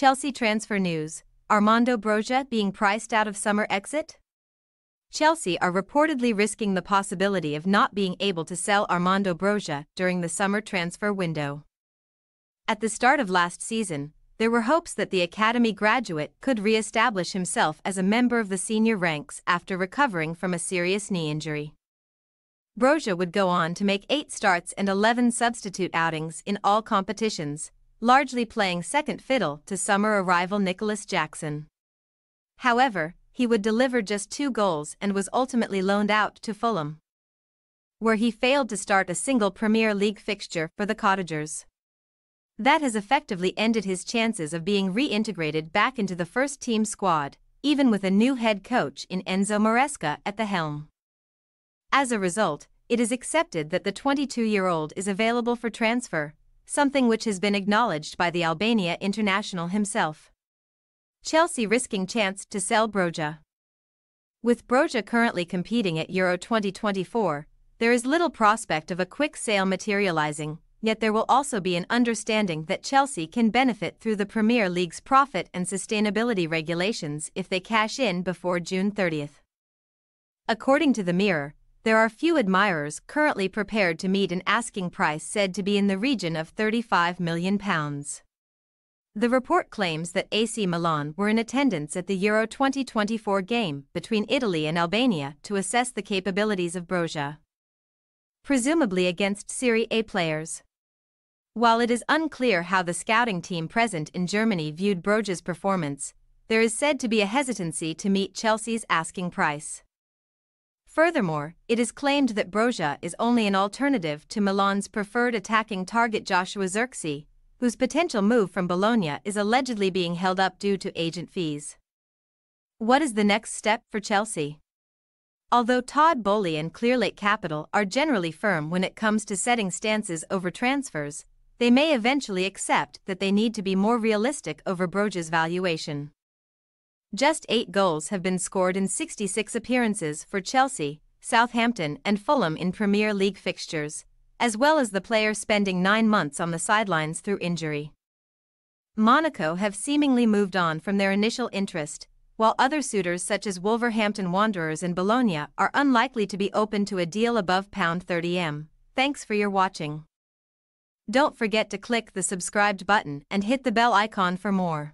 Chelsea transfer news, Armando Broja being priced out of summer exit? Chelsea are reportedly risking the possibility of not being able to sell Armando Broja during the summer transfer window. At the start of last season, there were hopes that the academy graduate could re-establish himself as a member of the senior ranks after recovering from a serious knee injury. Broja would go on to make 8 starts and 11 substitute outings in all competitions, largely playing second fiddle to summer arrival Nicholas Jackson. However, he would deliver just 2 goals and was ultimately loaned out to Fulham, where he failed to start a single Premier League fixture for the Cottagers. That has effectively ended his chances of being reintegrated back into the first-team squad, even with a new head coach in Enzo Maresca at the helm. As a result, it is accepted that the 22-year-old is available for transfer, something which has been acknowledged by the Albania international himself. Chelsea risking chance to sell Broja. With Broja currently competing at Euro 2024, there is little prospect of a quick sale materializing, yet there will also be an understanding that Chelsea can benefit through the Premier League's profit and sustainability regulations if they cash in before June 30th. According to the Mirror, there are few admirers currently prepared to meet an asking price said to be in the region of £35 million. The report claims that AC Milan were in attendance at the Euro 2024 game between Italy and Albania to assess the capabilities of Broja, presumably against Serie A players. While it is unclear how the scouting team present in Germany viewed Broja's performance, there is said to be a hesitancy to meet Chelsea's asking price. Furthermore, it is claimed that Broja is only an alternative to Milan's preferred attacking target Joshua Zirkzee, whose potential move from Bologna is allegedly being held up due to agent fees. What is the next step for Chelsea? Although Todd Boehly and Clearlake Capital are generally firm when it comes to setting stances over transfers, they may eventually accept that they need to be more realistic over Broja's valuation. Just 8 goals have been scored in 66 appearances for Chelsea, Southampton and Fulham in Premier League fixtures, as well as the player spending 9 months on the sidelines through injury. Monaco have seemingly moved on from their initial interest, while other suitors such as Wolverhampton Wanderers and Bologna are unlikely to be open to a deal above £30m. Thanks for your watching. Don't forget to click the subscribed button and hit the bell icon for more.